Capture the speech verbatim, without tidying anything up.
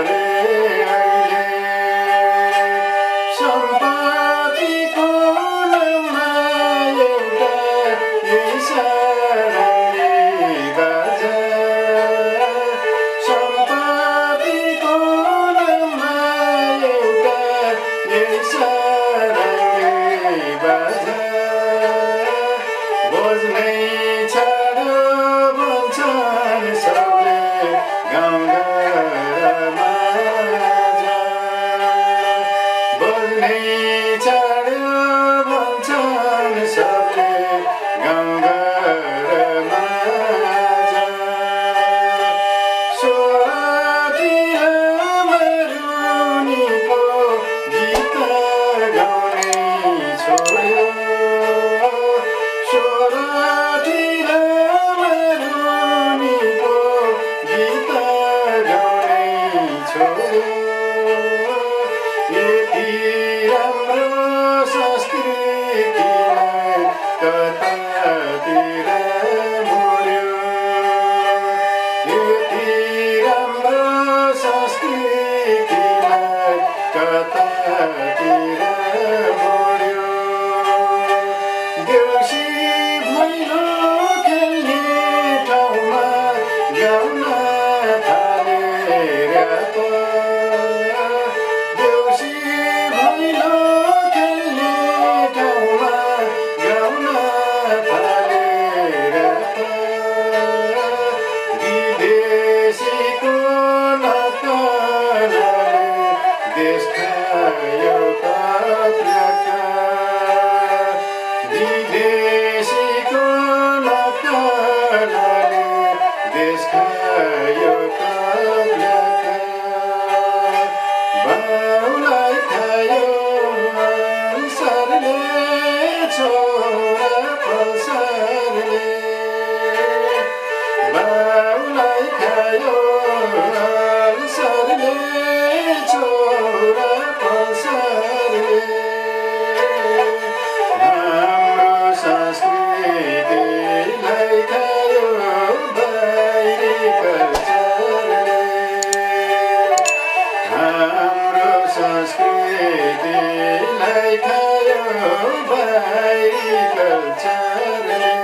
Like a young